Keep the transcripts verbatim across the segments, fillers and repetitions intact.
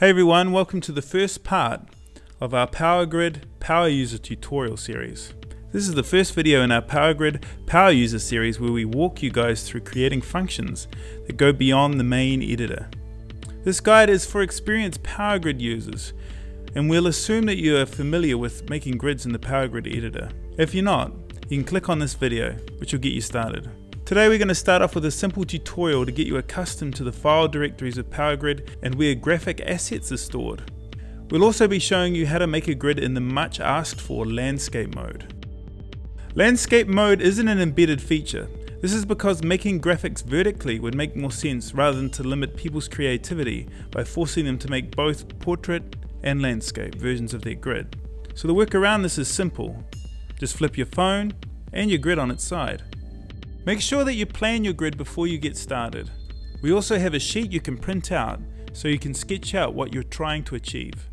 Hey everyone, welcome to the first part of our PowerGrid Power User tutorial series. This is the first video in our PowerGrid Power User series where we walk you guys through creating functions that go beyond the main editor. This guide is for experienced PowerGrid users, and we'll assume that you are familiar with making grids in the PowerGrid editor. If you're not, you can click on this video, which will get you started. Today we're going to start off with a simple tutorial to get you accustomed to the file directories of PowerGrid and where graphic assets are stored. We'll also be showing you how to make a grid in the much asked for landscape mode. Landscape mode isn't an embedded feature. This is because making graphics vertically would make more sense rather than to limit people's creativity by forcing them to make both portrait and landscape versions of their grid. So the work around this is simple. Just flip your phone and your grid on its side. Make sure that you plan your grid before you get started. We also have a sheet you can print out so you can sketch out what you're trying to achieve.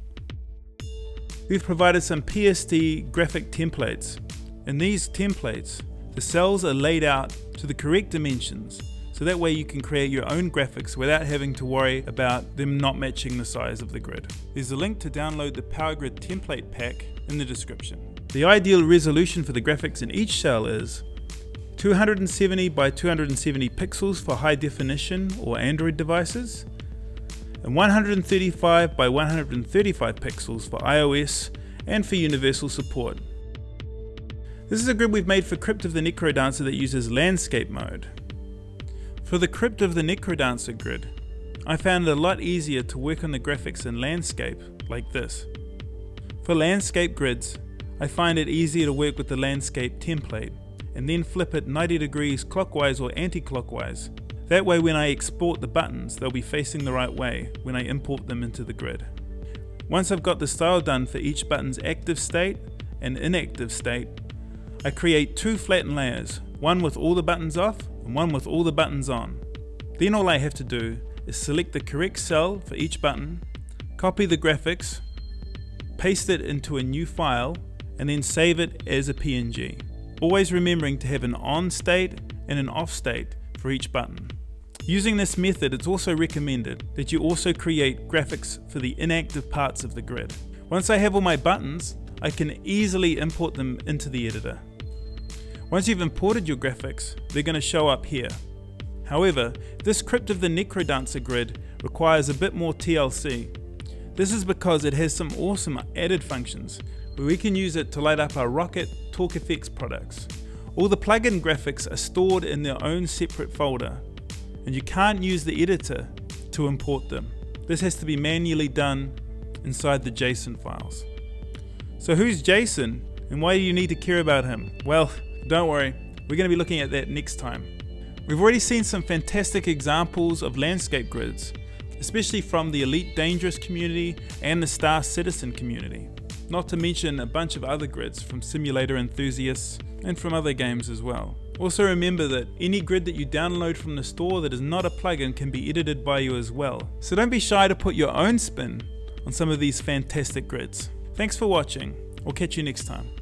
We've provided some P S D graphic templates. In these templates, the cells are laid out to the correct dimensions, so that way you can create your own graphics without having to worry about them not matching the size of the grid. There's a link to download the PowerGrid template pack in the description. The ideal resolution for the graphics in each cell is two hundred seventy by two hundred seventy pixels for high definition or Android devices, and one hundred thirty-five by one hundred thirty-five pixels for iOS and for universal support. This is a grid we've made for Crypt of the Necrodancer that uses landscape mode. For the Crypt of the Necrodancer grid, I found it a lot easier to work on the graphics in landscape like this. For landscape grids, I find it easier to work with the landscape template and then flip it ninety degrees clockwise or anti-clockwise. That way when I export the buttons, they'll be facing the right way when I import them into the grid. Once I've got the style done for each button's active state and inactive state, I create two flattened layers, one with all the buttons off and one with all the buttons on. Then all I have to do is select the correct cell for each button, copy the graphics, paste it into a new file, and then save it as a P N G. Always remembering to have an on state and an off state for each button. Using this method, it's also recommended that you also create graphics for the inactive parts of the grid. Once I have all my buttons, I can easily import them into the editor. Once you've imported your graphics, they're going to show up here. However, this Crypt of the Necrodancer grid requires a bit more T L C. This is because it has some awesome added functions, where we can use it to light up our Rocket TalkFX products. All the plugin graphics are stored in their own separate folder, and you can't use the editor to import them. This has to be manually done inside the JSON files. So who's JSON, and why do you need to care about him? Well, don't worry, we're going to be looking at that next time. We've already seen some fantastic examples of landscape grids, especially from the Elite Dangerous community and the Star Citizen community. Not to mention a bunch of other grids from simulator enthusiasts and from other games as well. Also remember that any grid that you download from the store that is not a plugin can be edited by you as well. So don't be shy to put your own spin on some of these fantastic grids. Thanks for watching. We'll catch you next time.